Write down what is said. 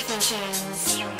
Productions.